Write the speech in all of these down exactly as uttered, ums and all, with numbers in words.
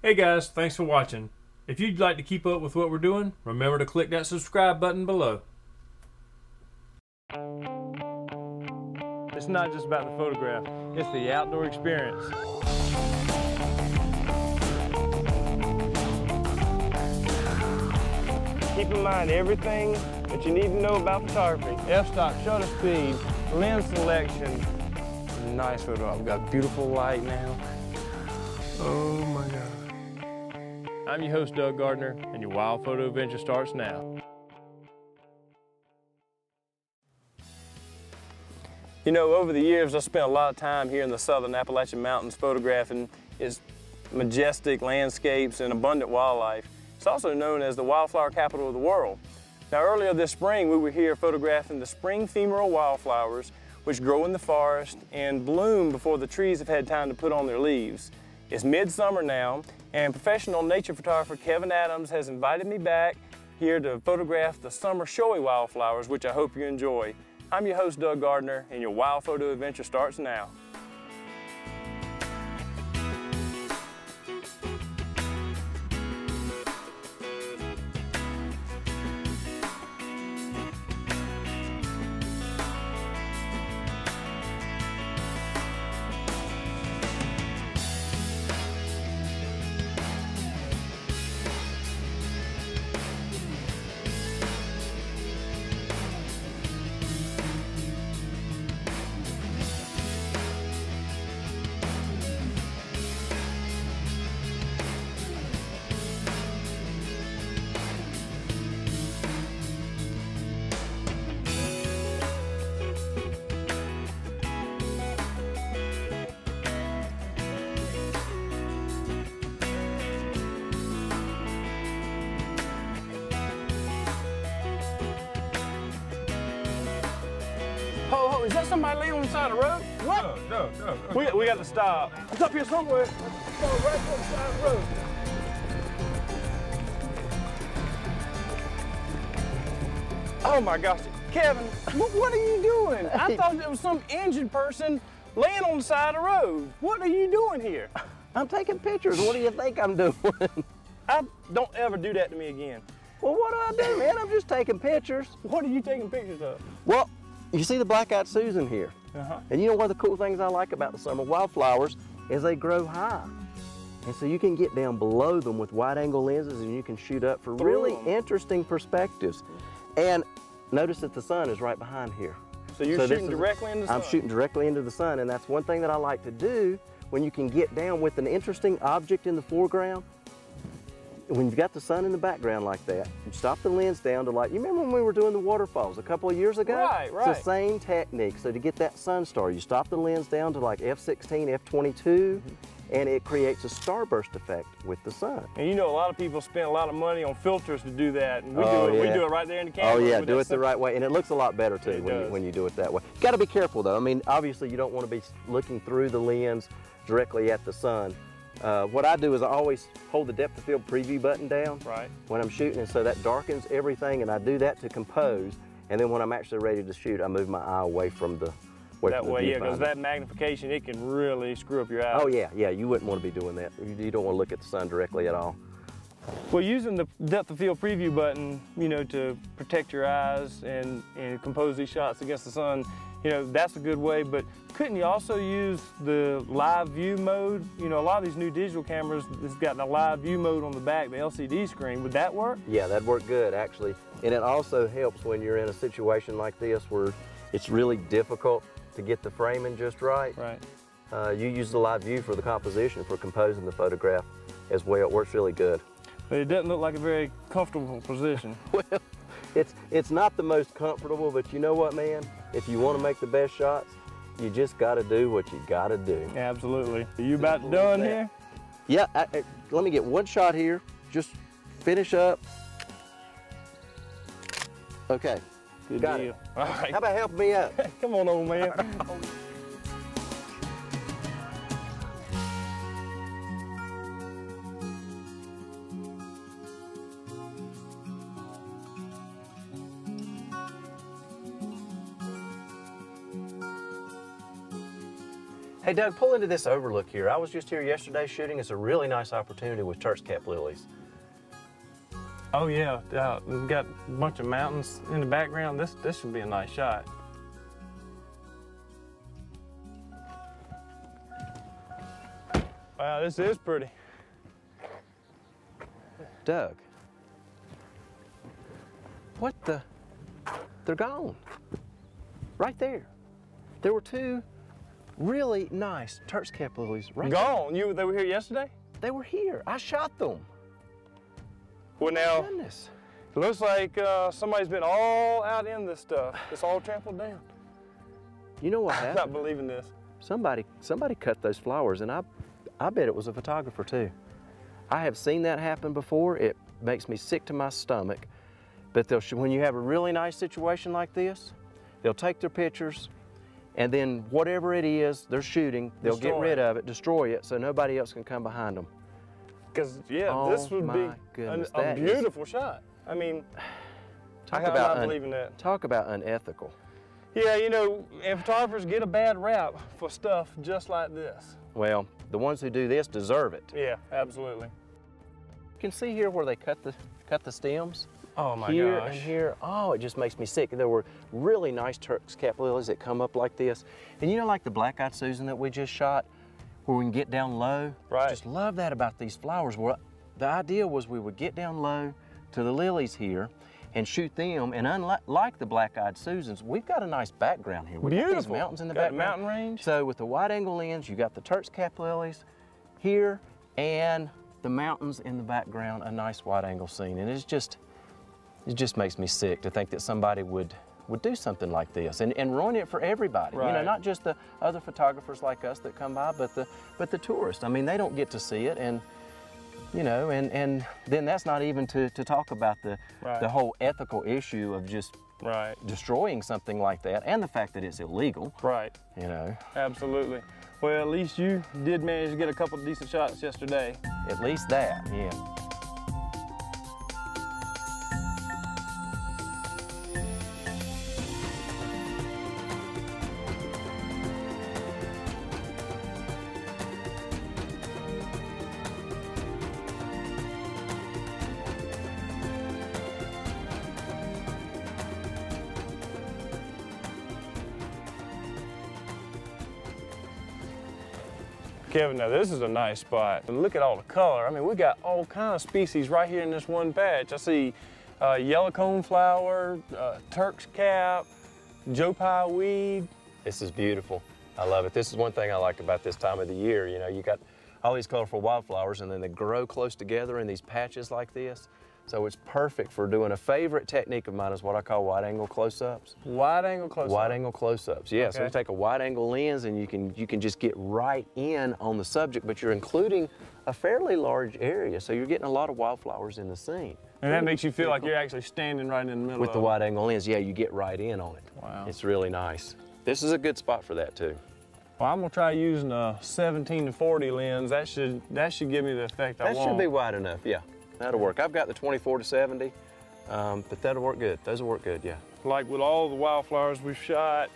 Hey guys, thanks for watching. If you'd like to keep up with what we're doing, remember to click that subscribe button below. It's not just about the photograph, it's the outdoor experience. Keep in mind everything that you need to know about photography. F-stop, shutter speed, lens selection. Nice photo. We've got beautiful light now. Oh my God. I'm your host, Doug Gardner, and your wild photo adventure starts now. You know, over the years, I spent a lot of time here in the southern Appalachian Mountains photographing its majestic landscapes and abundant wildlife. It's also known as the wildflower capital of the world. Now, earlier this spring, we were here photographing the spring ephemeral wildflowers, which grow in the forest and bloom before the trees have had time to put on their leaves. It's midsummer now, and professional nature photographer Kevin Adams has invited me back here to photograph the summer showy wildflowers, which I hope you enjoy. I'm your host, Doug Gardner, and your wild photo adventure starts now. Is that somebody laying on the side of the road? What? No, no, no. We, we got to stop. It's up here somewhere. It's right on the side of the road. Oh my gosh. Kevin, what are you doing? I thought it was some injured person laying on the side of the road. What are you doing here? I'm taking pictures. What do you think I'm doing? I don't ever do that to me again. Well, what do I do, man? I'm just taking pictures. What are you taking pictures of? Well, you see the black-eyed Susan here, uh-huh. And you know one of the cool things I like about the summer wildflowers is they grow high, and so you can get down below them with wide-angle lenses, and you can shoot up for really interesting perspectives. And notice that the sun is right behind here. So you're so shooting directly into the sun? I'm shooting directly into the sun, and that's one thing that I like to do when you can get down with an interesting object in the foreground. When you've got the sun in the background like that, you stop the lens down to light. You remember when we were doing the waterfalls a couple of years ago? Right, right. It's the same technique. So to get that sun star, you stop the lens down to like F sixteen, F twenty-two, mm-hmm. And it creates a starburst effect with the sun. And you know, a lot of people spend a lot of money on filters to do that, and we, oh, do, it, yeah. we do it right there in the camera. Oh yeah, do it sun. the right way, and it looks a lot better too when you, when you do it that way. You gotta be careful though. I mean, obviously you don't wanna be looking through the lens directly at the sun. Uh, what I do is I always hold the depth of field preview button down right. when I'm shooting, and so that darkens everything, and I do that to compose, and then when I'm actually ready to shoot, I move my eye away from the away That from the way, yeah, because that magnification, it can really screw up your eye. Oh yeah, yeah, you wouldn't want to be doing that. You don't want to look at the sun directly at all. Well, using the depth of field preview button, you know, to protect your eyes and, and compose these shots against the sun, you know, that's a good way, but couldn't you also use the live view mode? You know, a lot of these new digital cameras, it's got the live view mode on the back, the L C D screen. Would that work? Yeah, that'd work good, actually. And it also helps when you're in a situation like this where it's really difficult to get the framing just right. Right. Uh, you use the live view for the composition, for composing the photograph as well. It works really good. But it doesn't look like a very comfortable position. Well, it's, it's not the most comfortable, but you know what, man? If you want to make the best shots, you just got to do what you got to do. Absolutely. Are you about done here? Yeah, I, I, let me get one shot here. Just finish up. Okay. Good got deal. It. All right. How about help me out? Come on, old man. Hey Doug, pull into this overlook here. I was just here yesterday shooting. It's a really nice opportunity with church cap lilies. Oh yeah, uh, we've got a bunch of mountains in the background. This, this should be a nice shot. Wow, this is pretty. Doug, what the? They're gone. Right there. There were two really nice turk's cap lilies right Gone? There. You, they were here yesterday? They were here. I shot them. Well, now, goodness. It looks like uh, somebody's been all out in this stuff. It's all trampled down. You know what happened? I'm not believing this. Somebody, somebody cut those flowers, and I, I bet it was a photographer, too. I have seen that happen before. It makes me sick to my stomach. But they'll, when you have a really nice situation like this, they'll take their pictures, and then whatever it is they're shooting, they'll destroy get rid it. of it, destroy it, so nobody else can come behind them. Because, yeah, oh, this would be goodness, an, a beautiful is, shot. I mean, talk I have about not un, believing that. Talk about unethical. Yeah, you know, and photographers get a bad rap for stuff just like this. Well, the ones who do this deserve it. Yeah, absolutely. You can see here where they cut the, cut the stems. Oh my here gosh. Here and here, oh, it just makes me sick. There were really nice Turk's cap lilies that come up like this. And you know, like the black-eyed Susan that we just shot, where we can get down low? Right. Just love that about these flowers. Well, the idea was we would get down low to the lilies here and shoot them, and unlike like the black-eyed Susans, we've got a nice background here. We've Beautiful. got these mountains in the got background. mountain range. So with the wide-angle lens, you got the Turk's cap lilies here and the mountains in the background, a nice wide-angle scene. And it's just, it just makes me sick to think that somebody would, would do something like this and, and ruin it for everybody. Right. You know, not just the other photographers like us that come by, but the, but the tourists. I mean, they don't get to see it, and you know, and, and then that's not even to, to talk about the, right. the whole ethical issue of just right. destroying something like that, and the fact that it's illegal. Right. You know. Absolutely. Well, at least you did manage to get a couple of decent shots yesterday. At least that, yeah. Kevin, now this is a nice spot. Look at all the color. I mean, we got all kinds of species right here in this one patch. I see uh, yellow cone flower, uh, Turk's cap, Joe Pye weed. This is beautiful. I love it. This is one thing I like about this time of the year. You know, you got all these colorful wildflowers, and then they grow close together in these patches like this. So it's perfect for doing a favorite technique of mine is what I call wide-angle close-ups. Wide-angle close-ups? Wide-angle close-ups, yeah. Okay. So you take a wide-angle lens and you can, you can just get right in on the subject, but you're including a fairly large area, so you're getting a lot of wildflowers in the scene. And that makes you feel like you're actually standing right in the middle With of it. With the wide-angle lens, yeah, you get right in on it. Wow. It's really nice. This is a good spot for that, too. Well, I'm gonna try using a seventeen to forty lens. That should, that should give me the effect I want. That should be wide enough, yeah. That'll work. I've got the twenty-four to seventy, um, but that'll work good. Those will work good, yeah. Like with all the wildflowers we've shot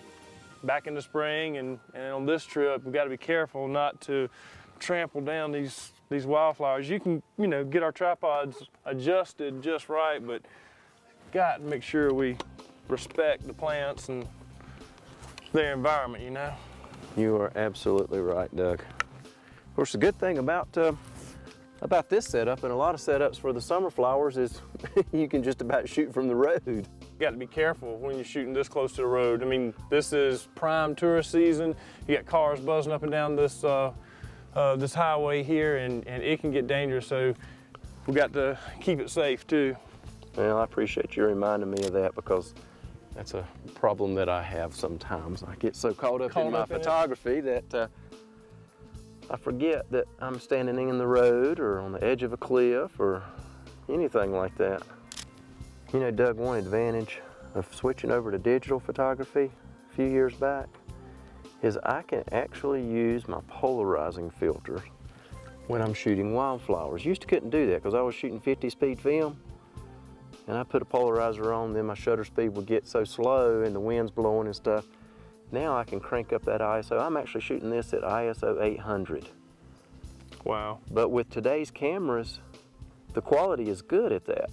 back in the spring and, and on this trip, we've got to be careful not to trample down these, these wildflowers. You can, you know, get our tripods adjusted just right, but got to make sure we respect the plants and their environment, you know? You are absolutely right, Doug. Of course, the good thing about uh, about this setup and a lot of setups for the summer flowers is you can just about shoot from the road. You got to be careful when you're shooting this close to the road. I mean, this is prime tourist season. You got cars buzzing up and down this uh, uh, this highway here, and, and it can get dangerous, so we got to keep it safe too. Well, I appreciate you reminding me of that, because that's a problem that I have sometimes. I get so caught up caught in my up photography in that uh, I forget that I'm standing in the road or on the edge of a cliff or anything like that. You know, Doug, one advantage of switching over to digital photography a few years back is I can actually use my polarizing filter when I'm shooting wildflowers. Used to couldn't do that because I was shooting fifty speed film, and I put a polarizer on, then my shutter speed would get so slow and the wind's blowing and stuff Now I can crank up that I S O. I'm actually shooting this at I S O eight hundred. Wow. But with today's cameras, the quality is good at that.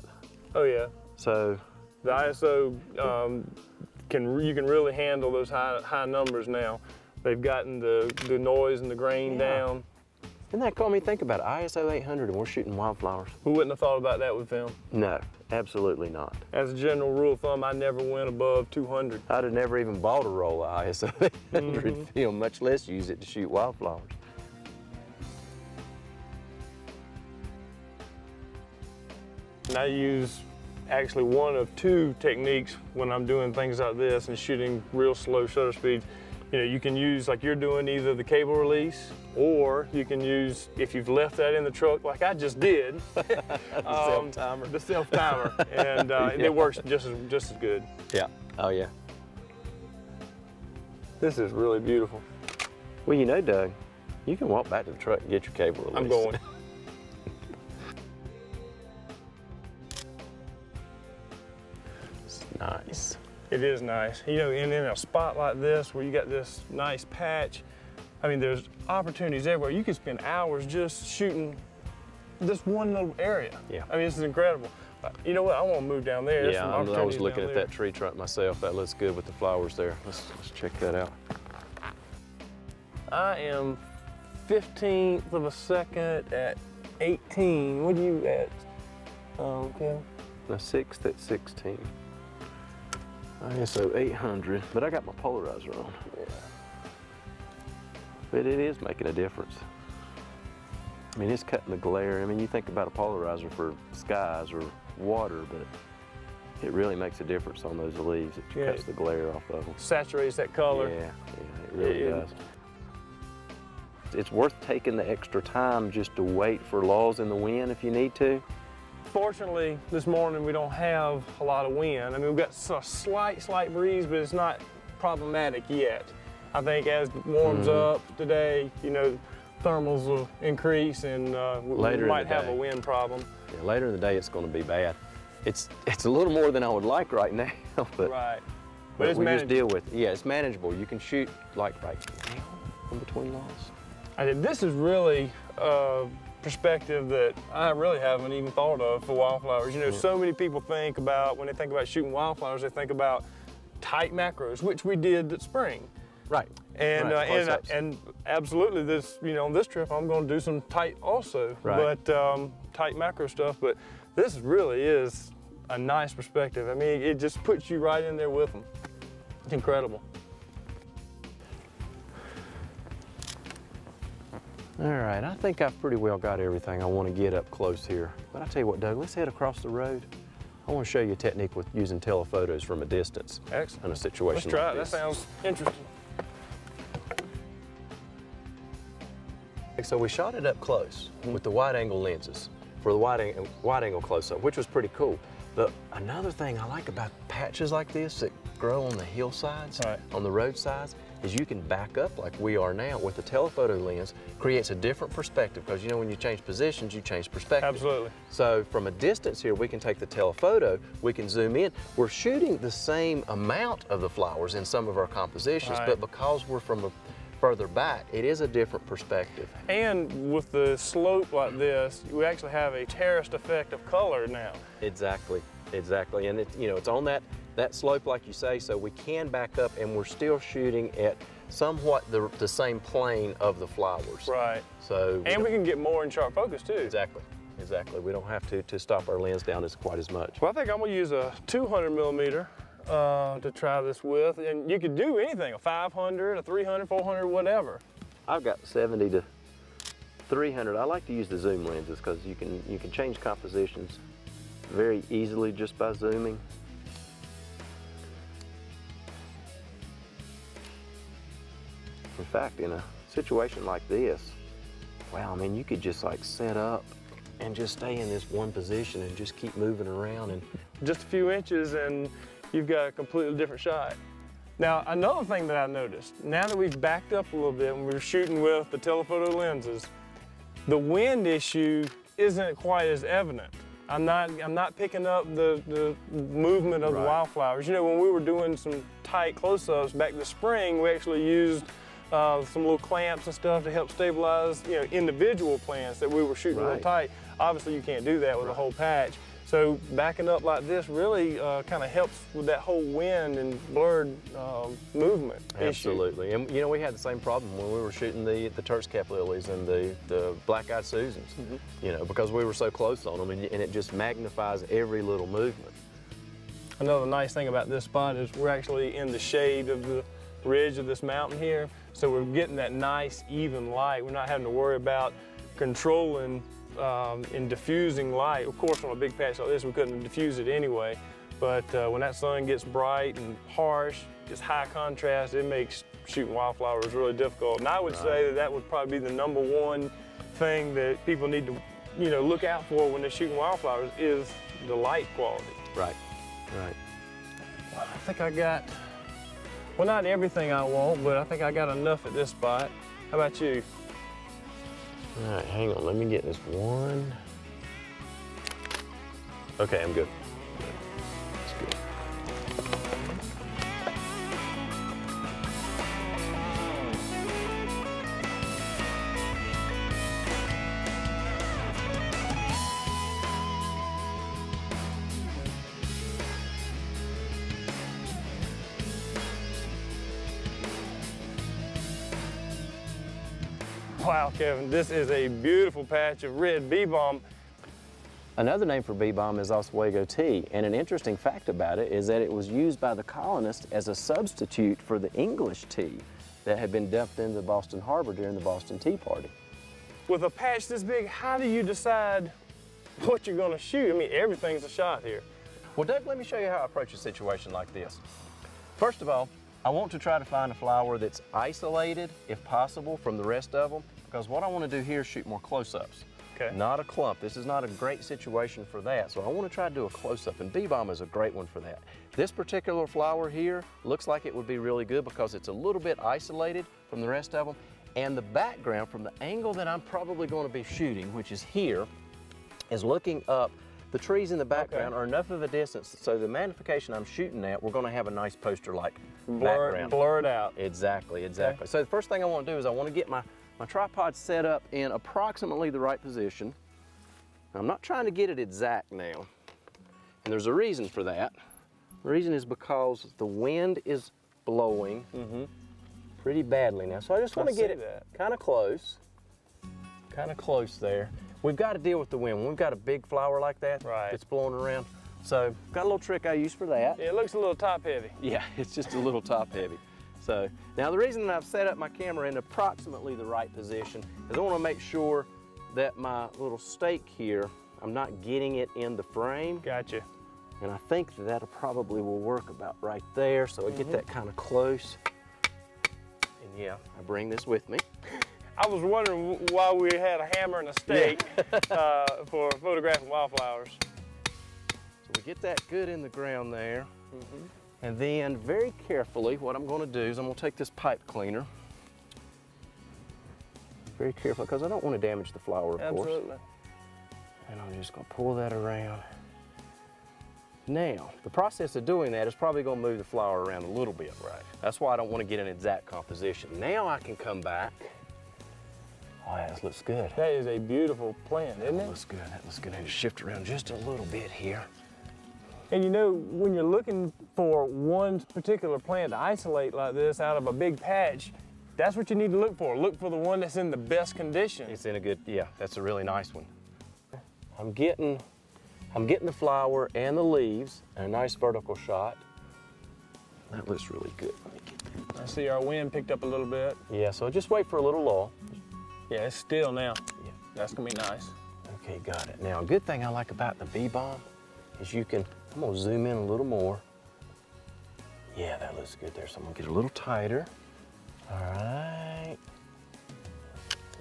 Oh yeah. So the I S O um, can you can really handle those high high numbers now. They've gotten the the noise and the grain yeah. down. Isn't that cool? I mean, think about it. I S O eight hundred, and we're shooting wildflowers. We wouldn't have thought about that with film. No, absolutely not. As a general rule of thumb, I never went above two hundred. I'd have never even bought a roll of I S O eight hundred mm-hmm. film, much less use it to shoot wildflowers. And I use actually one of two techniques when I'm doing things like this and shooting real slow shutter speeds. You know, you can use, like you're doing, either the cable release, or you can use, if you've left that in the truck, like I just did, the um, self-timer. The self-timer, and, uh, yeah. and it works just as, just as good. Yeah. Oh yeah. This is really beautiful. Well, you know, Doug, you can walk back to the truck and get your cable release. I'm going. It's nice. It is nice, you know, and in a spot like this where you got this nice patch, I mean, there's opportunities everywhere. You could spend hours just shooting this one little area. Yeah. I mean, this is incredible. You know what, I want to move down there. Yeah, I was looking at that tree trunk myself. That looks good with the flowers there. Let's, let's check that out. I am fifteenth of a second at eighteen. What are you at, um, Kevin? The sixth at sixteen. I S O eight hundred, but I got my polarizer on. Yeah. But it is making a difference. I mean, it's cutting the glare. I mean, you think about a polarizer for skies or water, but it really makes a difference on those leaves. It yeah. cuts the glare off of them. Saturates that color. Yeah, yeah it really it, does. It's worth taking the extra time just to wait for lulls in the wind if you need to. Fortunately, this morning we don't have a lot of wind. I mean, we've got a slight, slight breeze, but it's not problematic yet. I think as it warms mm-hmm. up today, you know, thermals will increase and uh, we later might have a wind problem. Yeah, later in the day, it's going to be bad. It's it's a little more than I would like right now, but, right. but, but it's we just deal with it. Yeah, it's manageable. You can shoot like right now in between lulls. I mean, this is really. Uh, perspective that I really haven't even thought of for wildflowers. You know, so many people think about, when they think about shooting wildflowers, they think about tight macros, which we did at spring. Right. And right. Uh, and, I, and absolutely this, you know, on this trip, I'm going to do some tight also, right. but um, tight macro stuff, but this really is a nice perspective. I mean, it just puts you right in there with them. It's incredible. All right, I think I've pretty well got everything I want to get up close here. But I tell you what, Doug, let's head across the road. I want to show you a technique with using telephotos from a distance. Excellent. In a situation Let's try like it. This. That sounds interesting. So we shot it up close mm-hmm. with the wide-angle lenses for the wide-angle wide-angle close-up, which was pretty cool. But another thing I like about patches like this that grow on the hillsides, right. on the roadsides, is you can back up like we are now with a telephoto lens, creates a different perspective, because you know when you change positions, you change perspective. Absolutely. So from a distance here, we can take the telephoto, we can zoom in. We're shooting the same amount of the flowers in some of our compositions, right. but because we're from a further back, it is a different perspective. And with the slope like this, we actually have a terraced effect of color now. Exactly, exactly. And it, you know, it's on that that slope like you say, so we can back up and we're still shooting at somewhat the, the same plane of the flowers. Right. So we and we can get more in sharp focus too. Exactly, exactly. We don't have to, to stop our lens down as quite as much. Well, I think I'm gonna use a two hundred millimeter uh, to try this with, and you could do anything, a five hundred, a three hundred, four hundred, whatever. I've got seventy to three hundred. I like to use the zoom lenses because you can, you can change compositions very easily just by zooming. In fact, in a situation like this, wow, I mean, you could just like set up and just stay in this one position and just keep moving around. And just a few inches and you've got a completely different shot. Now, another thing that I noticed, now that we've backed up a little bit and we're shooting with the telephoto lenses, the wind issue isn't quite as evident. I'm not, I'm not picking up the, the movement of right. the wildflowers. You know, when we were doing some tight close-ups back this spring, we actually used uh, some little clamps and stuff to help stabilize, you know, individual plants that we were shooting right. real tight. Obviously, you can't do that with right. a whole patch. So backing up like this really uh, kind of helps with that whole wind and blurred uh, movement Absolutely. Issue. And you know, we had the same problem when we were shooting the, the Turk's cap lilies and the, the black-eyed Susans, mm-hmm. you know, because we were so close on them, and, and it just magnifies every little movement. Another nice thing about this spot is we're actually in the shade of the ridge of this mountain here, so we're getting that nice, even light. We're not having to worry about controlling Um, in diffusing light. Of course, on a big patch like this, we couldn't diffuse it anyway, but uh, when that sun gets bright and harsh, it's high contrast, it makes shooting wildflowers really difficult. And I would right. say that that would probably be the number one thing that people need to, you know, look out for when they're shooting wildflowers is the light quality. Right, right. I think I got, well, not everything I want, but I think I got enough at this spot. How about you? All right, hang on, let me get this one. Okay, I'm good. That's good. Wow, Kevin, this is a beautiful patch of red bee-balm. Another name for bee-balm is Oswego tea, and an interesting fact about it is that it was used by the colonists as a substitute for the English tea that had been dumped into Boston Harbor during the Boston Tea Party. With a patch this big, how do you decide what you're going to shoot? I mean, everything's a shot here. Well, Doug, let me show you how I approach a situation like this. First of all, I want to try to find a flower that's isolated, if possible, from the rest of them, because what I want to do here is shoot more close-ups, okay. not a clump. This is not a great situation for that, so I want to try to do a close-up, and bee-balm is a great one for that. This particular flower here looks like it would be really good because it's a little bit isolated from the rest of them, and the background from the angle that I'm probably going to be shooting, which is here, is looking up. The trees in the background okay. are enough of a distance, so the magnification I'm shooting at, we're going to have a nice poster-like background. Blurred out. Exactly, exactly. Okay. So the first thing I want to do is I want to get my, my tripod set up in approximately the right position. I'm not trying to get it exact now, and there's a reason for that. The reason is because the wind is blowing mm-hmm. pretty badly now, so I just want to get it kind of close, kind of close there. We've got to deal with the wind. We've got a big flower like that right. that's blowing around. So got a little trick I use for that. It looks a little top heavy. Yeah, it's just a little top heavy. So now the reason that I've set up my camera in approximately the right position is I want to make sure that my little stake here, I'm not getting it in the frame. Gotcha. And I think that that'll probably will work about right there. So I mm-hmm. get that kind of close. And yeah, I bring this with me. I was wondering why we had a hammer and a stake yeah. uh, for photographing wildflowers. So we get that good in the ground there. Mm-hmm. And then very carefully, what I'm going to do is I'm going to take this pipe cleaner. Very carefully, because I don't want to damage the flower, of Absolutely. course. Absolutely. And I'm just going to pull that around. Now, the process of doing that is probably going to move the flower around a little bit. Right. That's why I don't want to get an exact composition. Now I can come back. Oh, that looks good. That is a beautiful plant, isn't it? That looks good. That looks good. I need to shift around just a little bit here. And you know, when you're looking for one particular plant to isolate like this out of a big patch, that's what you need to look for. Look for the one that's in the best condition. It's in a good, yeah, that's a really nice one. I'm getting, I'm getting the flower and the leaves, and a nice vertical shot. That looks really good. Let me get that. I see our wind picked up a little bit. Yeah, so just wait for a little lull. Yeah, it's still now. Yeah. That's gonna be nice. Okay, got it. Now, a good thing I like about the bee-balm is you can, I'm gonna zoom in a little more. Yeah, that looks good there. So I'm gonna get a little tighter. All right.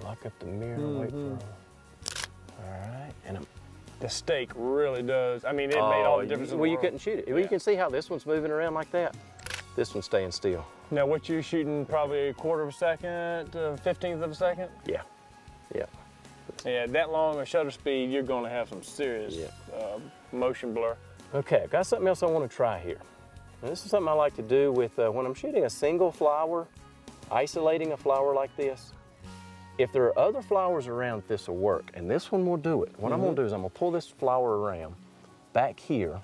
Lock up the mirror, mm-hmm. wait for it. All right, and I'm. The stake really does. I mean, it oh, made all the difference you, in the Well, world. You couldn't shoot it. Yeah. Well, you can see how this one's moving around like that. This one's staying still. Now, what you're shooting, probably a quarter of a second, a fifteenth of a second? Yeah, yeah. Yeah, that long a shutter speed, you're going to have some serious yeah. uh, motion blur. Okay, I've got something else I want to try here. And this is something I like to do with uh, when I'm shooting a single flower, isolating a flower like this. If there are other flowers around, this will work, and this one will do it. What mm-hmm. I'm going to do is I'm going to pull this flower around back here,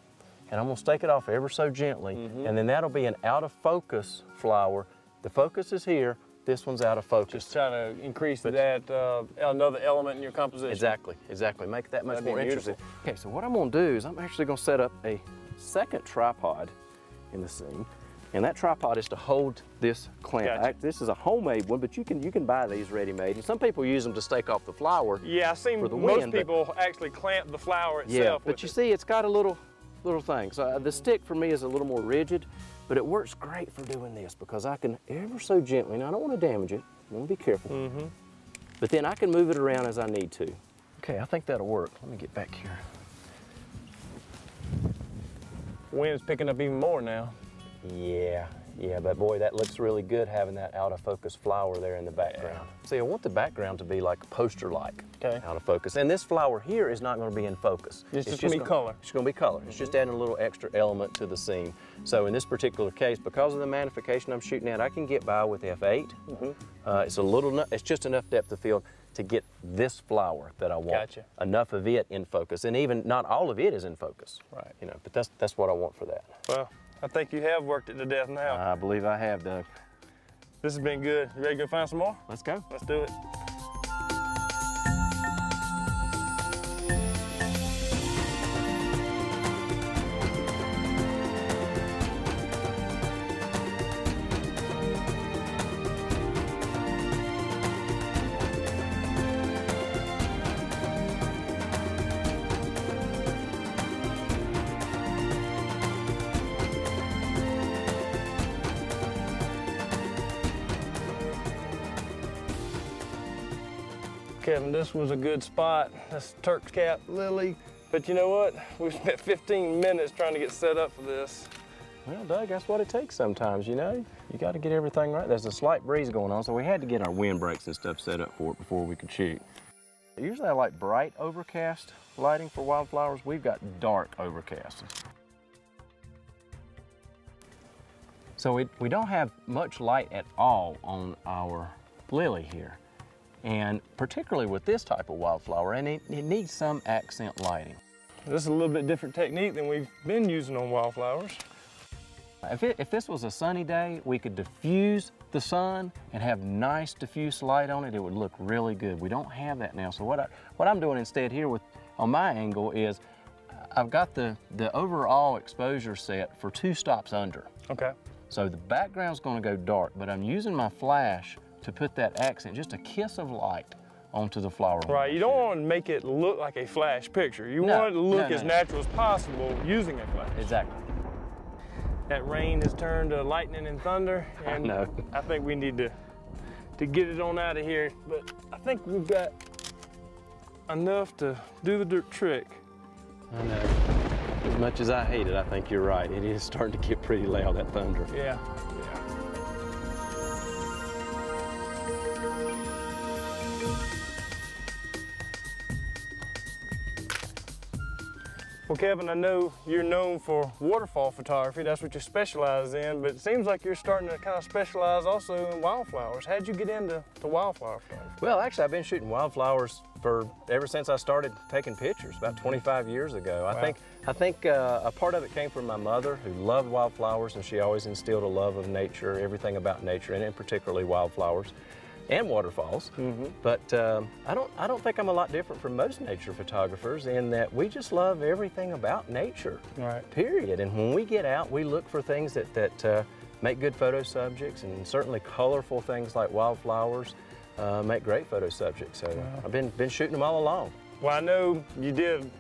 and I'm going to stake it off ever so gently, mm-hmm. and then that'll be an out-of-focus flower. The focus is here. This one's out of focus. Just trying to increase but that uh, another element in your composition. Exactly, exactly. Make that much That'd more interesting. Okay, so what I'm going to do is I'm actually going to set up a second tripod in the scene, and that tripod is to hold this clamp. Gotcha. I, this is a homemade one, but you can you can buy these ready-made. And some people use them to stake off the flower. Yeah, I've seen for the most wind, people but, actually clamp the flower itself. Yeah, but with you it. see, it's got a little little thing. So the stick for me is a little more rigid. But it works great for doing this because I can ever so gently, now I don't want to damage it, I want to be careful, mm-hmm. but then I can move it around as I need to. Okay, I think that'll work. Let me get back here. Wind's picking up even more now. Yeah, yeah, but boy, that looks really good having that out-of-focus flower there in the background. Yeah. See, I want the background to be like poster-like, okay. out-of-focus. And this flower here is not going to be in focus. It's, it's just, just going to be color. It's going to be color. It's just adding a little extra element to the scene. So in this particular case, because of the magnification I'm shooting at, I can get by with f eight. Mm-hmm. uh, it's a little, it's just enough depth of field to get this flower that I want. Gotcha. Enough of it in focus, and even not all of it is in focus. Right. You know, but that's that's what I want for that. Well. I think you have worked it to death now. I believe I have, Doug. This has been good. You ready to go find some more? Let's go. Let's do it. Kevin, this was a good spot. That's Turk's Cap Lily. But you know what? We spent fifteen minutes trying to get set up for this. Well, Doug, that's what it takes sometimes, you know? You got to get everything right. There's a slight breeze going on, so we had to get our wind breaks and stuff set up for it before we could shoot. Usually I like bright overcast lighting for wildflowers. We've got dark overcast. So we, we don't have much light at all on our lily here. And particularly with this type of wildflower, and it, it needs some accent lighting. This is a little bit different technique than we've been using on wildflowers. If, it, if this was a sunny day, we could diffuse the sun and have nice diffuse light on it. It would look really good. We don't have that now. So what, I, what I'm doing instead here with on my angle is I've got the, the overall exposure set for two stops under. Okay. So the background's gonna go dark, but I'm using my flash to put that accent, just a kiss of light onto the flower. Right, you don't want to make it look like a flash picture. You no, want it to look no, no, as no. natural as possible using a flash. Exactly. That rain has turned to lightning and thunder, and I, know. I think we need to, to get it on out of here, but I think we've got enough to do the dirt trick. I know. As much as I hate it, I think you're right. It is starting to get pretty loud, that thunder. Yeah, yeah. Well, Kevin, I know you're known for waterfall photography. That's what you specialize in, but it seems like you're starting to kind of specialize also in wildflowers. How'd you get into to wildflower photography? Well, actually, I've been shooting wildflowers for ever since I started taking pictures about twenty-five years ago. Wow. I think I think uh, a part of it came from my mother, who loved wildflowers, and she always instilled a love of nature, everything about nature, and in particularly wildflowers and waterfalls. Mm-hmm. But um, I don't I don't think I'm a lot different from most nature photographers in that we just love everything about nature, right. period. And when we get out, we look for things that, that uh, make good photo subjects, and certainly colorful things like wildflowers uh, make great photo subjects. So wow. I've been, been shooting them all along. Well, I know you did,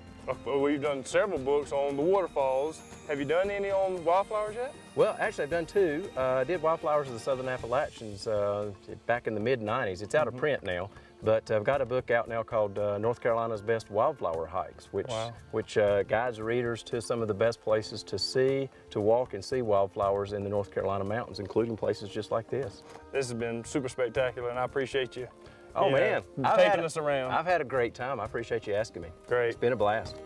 well, we've done several books on the waterfalls. Have you done any on wildflowers yet? Well, actually, I've done two. Uh, I did Wildflowers of the Southern Appalachians uh, back in the mid nineties. It's out mm-hmm. of print now, but I've got a book out now called uh, North Carolina's Best Wildflower Hikes, which, wow. which uh, guides readers to some of the best places to see, to walk and see wildflowers in the North Carolina mountains, including places just like this. This has been super spectacular, and I appreciate you Oh, yeah, man. I've taking us around. I've had a great time. I appreciate you asking me. Great. It's been a blast.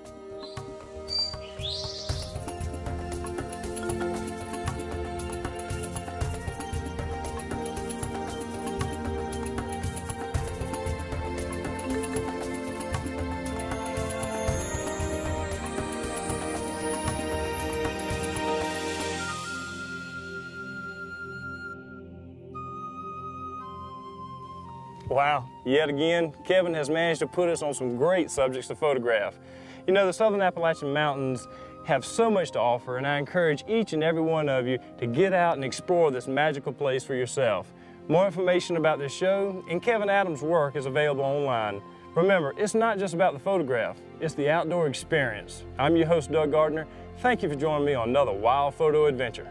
Wow, yet again, Kevin has managed to put us on some great subjects to photograph. You know, the Southern Appalachian Mountains have so much to offer, and I encourage each and every one of you to get out and explore this magical place for yourself. More information about this show and Kevin Adams' work is available online. Remember, it's not just about the photograph, it's the outdoor experience. I'm your host, Doug Gardner. Thank you for joining me on another wild photo adventure.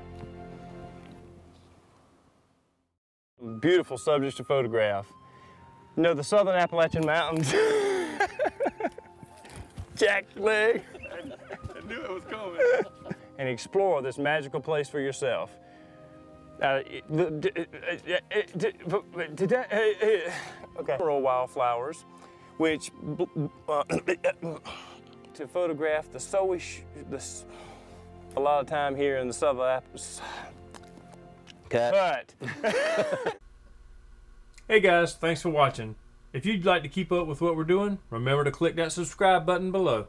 Beautiful subjects to photograph. You know, the Southern Appalachian Mountains. Jack leg. I, I knew it was coming. And explore this magical place for yourself. Uh, okay. Rural wildflowers, which uh, to photograph the soish. This, a lot of time here in the Southern Appalachian. Cut. Cut. Hey guys, thanks for watching. If you'd like to keep up with what we're doing, remember to click that subscribe button below.